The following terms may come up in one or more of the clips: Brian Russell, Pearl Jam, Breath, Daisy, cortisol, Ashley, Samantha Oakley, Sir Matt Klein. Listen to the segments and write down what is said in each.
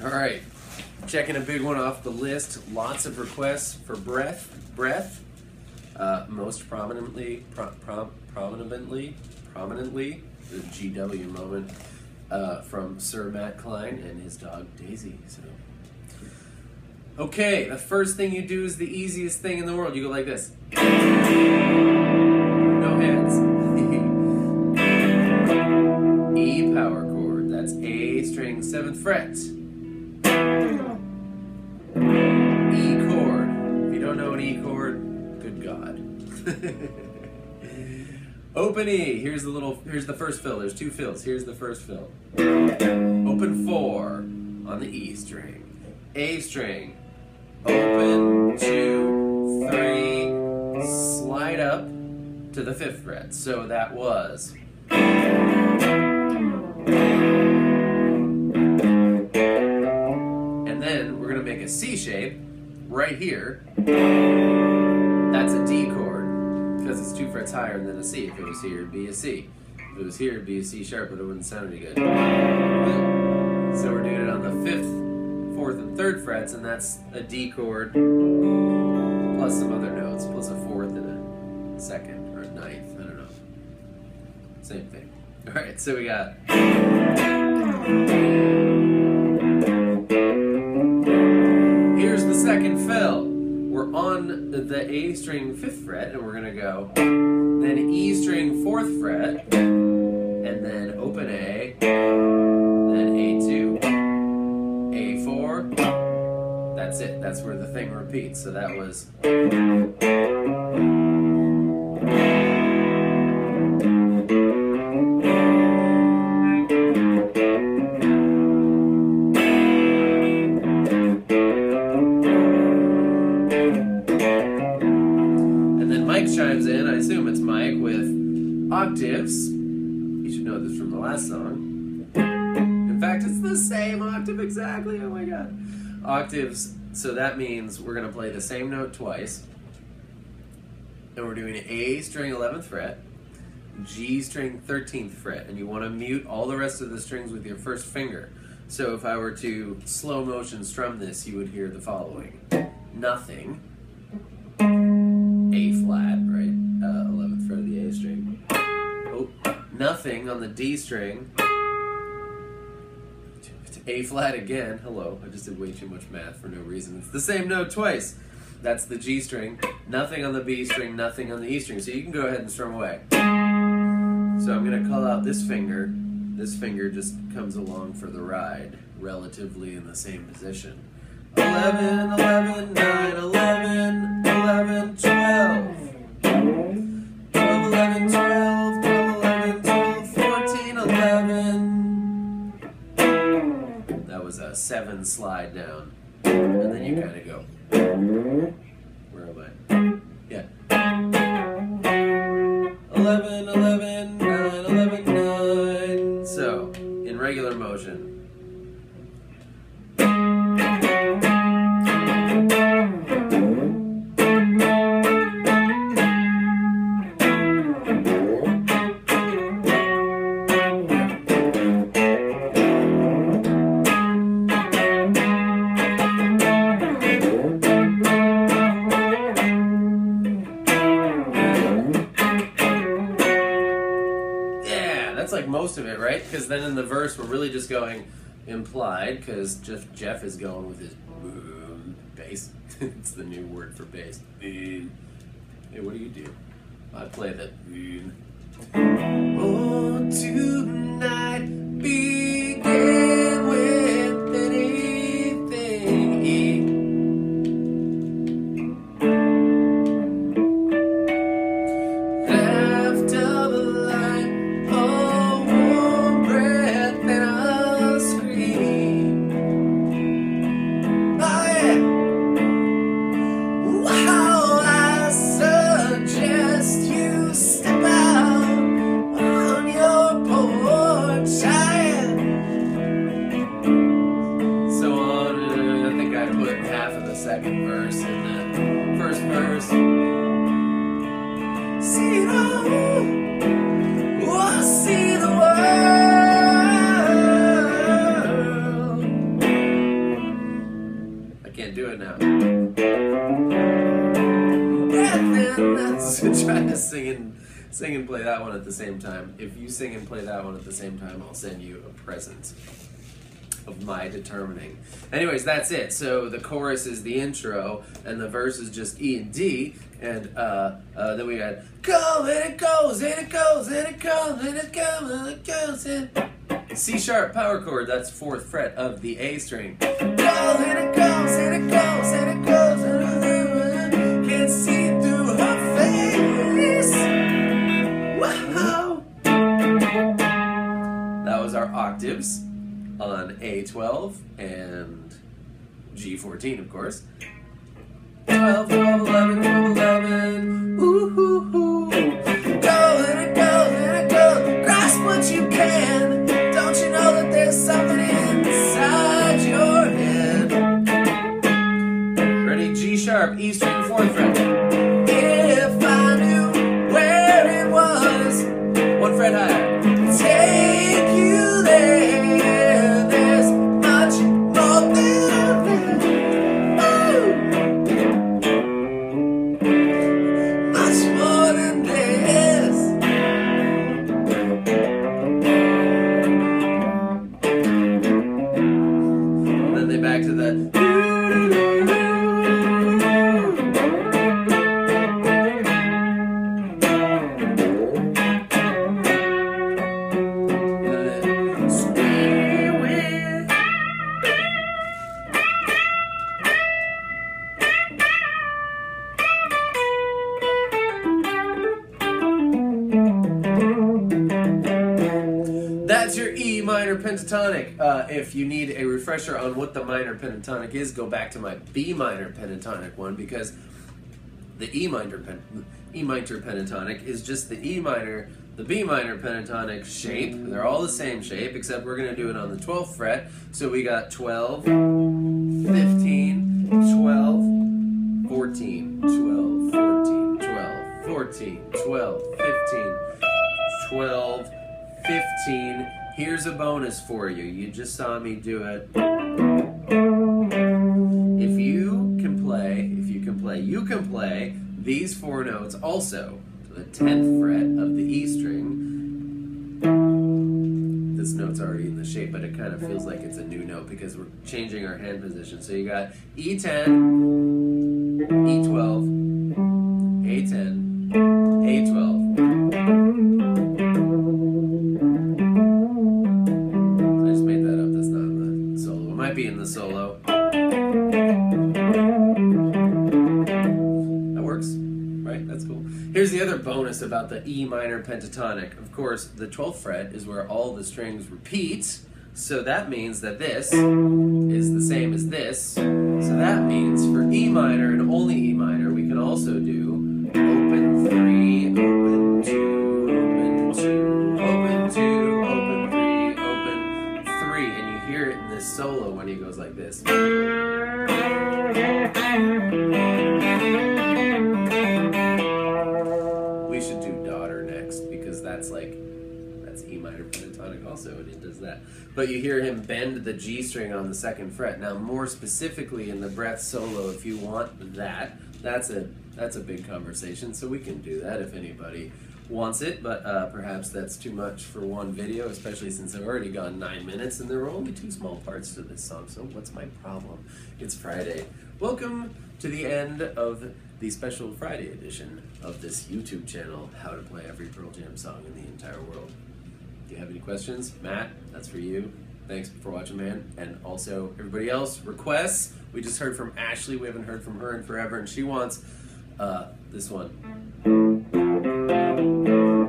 All right, checking a big one off the list. Lots of requests for Breath. Most prominently, prominently, the GW moment from Sir Matt Klein and his dog Daisy. So, okay, the first thing you do is the easiest thing in the world. You go like this. No hands. E power chord. That's A string, 7th fret. E chord. If you don't know an E chord, good God. Open E. Here's the first fill. There's two fills. Here's the first fill. Open 4 on the E string. A string. Open 2, 3. Slide up to the 5th fret. So that was. And then we're gonna make a C shape right here. That's a D chord, because it's 2 frets higher than a C. If it was here, it'd be a C. If it was here, it'd be a C sharp, but it wouldn't sound any good. So we're doing it on the 5th, 4th, and 3rd frets, and that's a D chord, plus some other notes, plus a 4th and a 2nd, or a 9th, I don't know. Same thing. All right, so we got... on the A string 5th fret, and we're gonna go then E string 4th fret, and then open A, then A2, A4. That's it. That's where the thing repeats. So that was. Chimes in, I assume it's Mike, with octaves. You should know this from the last song. In fact, it's the same octave exactly, oh my God. Octaves, so that means we're gonna play the same note twice. And we're doing A string 11th fret, G string 13th fret, and you wanna mute all the rest of the strings with your first finger. So if I were to slow motion strum this, you would hear the following. Nothing. A flat, right? 11th fret of the A string. Oh, nothing on the D string. A flat again. Hello, I just did way too much math for no reason. It's the same note twice. That's the G string. Nothing on the B string, nothing on the E string. So you can go ahead and strum away. So I'm gonna call out this finger. This finger just comes along for the ride, relatively in the same position. 11, 11, 9, 11, 11, 12. 12, 11, 12, 12, 11, 12, 14, 11. That was a 7 slide down. And then you kind of go. Where am I? Yeah. 11, 11, 9, 11, 9. So, in regular motion. That's like most of it, right? Because then in the verse, we're really just going implied, because Jeff is going with his boom bass. It's the new word for bass. Boom. Hey, what do you do? I play the boom. Oh, tonight begin with anything E. After the light. Second verse and the first verse. See it all, oh, see the world. do it now. Try to sing and play that one at the same time. If you sing and play that one at the same time, I'll send you a present of my determining. Anyways, that's it. So the chorus is the intro, and the verse is just E and D, and then we got come and it goes and it goes and it comes and it comes and it goes and C sharp power chord. That's 4th fret of the A string. Goes and it goes and it goes and it goes and it can't see through her face. Wow. That was our octaves on A12 and G14, of course. 12, 12, 11, 12, 11. Ooh, hoo, hoo. Go and it go and it go. Grasp what you can. Don't you know that there's something inside your head? Ready? G sharp, E string, 4th fret. If I knew where it was, 1 fret higher. Take you there. Pentatonic. If you need a refresher on what the minor pentatonic is, go back to my B minor pentatonic one, because the E minor pentatonic is just the E minor, the B minor pentatonic shape. They're all the same shape, except we're going to do it on the 12th fret. So we got 12, 15, 12, 14, 12, 14, 12, 14, 12, 15, 12, 15. Here's a bonus for you. You just saw me do it. If you can play these 4 notes also. The 10th fret of the E string. This note's already in the shape, but it kind of feels like it's a new note because we're changing our hand position. So you got E10, E12, A10, A12. In the solo. That works, right? That's cool. Here's the other bonus about the E minor pentatonic. Of course, the 12th fret is where all the strings repeat, so that means that this is the same as this. So that means for E minor and only E minor, we can also do open 3, open 2, open 2, open 2, open 3, open 3, and you hear it in this solo. He goes like this. We should do daughter next, because that's E minor pentatonic also, and it does that. But you hear him bend the G string on the 2nd fret. Now, more specifically in the breath solo, if you want that, that's a big conversation. So we can do that if anybody wants it, but perhaps that's too much for one video, especially since I've already gone 9 minutes and there were only 2 small parts to this song, so what's my problem? It's Friday. Welcome to the end of the special Friday edition of this YouTube channel, How to Play Every Pearl Jam Song in the Entire World. Do you have any questions? Matt, that's for you. Thanks for watching, man. And also, everybody else, requests. We just heard from Ashley. We haven't heard from her in forever, and she wants this one.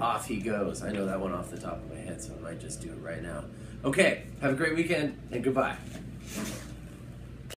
Off he goes. I know that one off the top of my head, so I might just do it right now. Okay, have a great weekend, and goodbye.